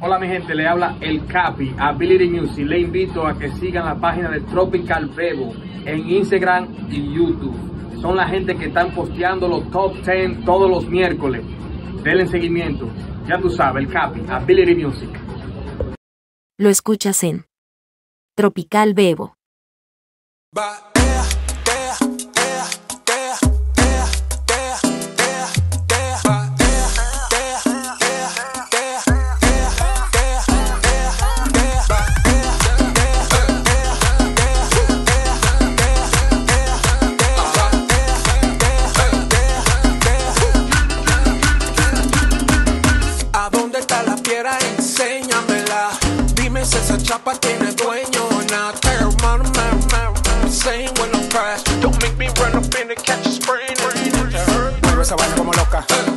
Hola mi gente, le habla El Capi, Ability Music. Le invito a que sigan la página de Tropical Bebo en Instagram y YouTube. Son la gente que están posteando los top 10 todos los miércoles. Denle seguimiento. Ya tú sabes, El Capi, Ability Music. Lo escuchas en Tropical Bebo. Enséñamela, dime si esa chapa tiene dueño o not. Don't make me run up in the catch a sprain. Mueve esa vaina como loca.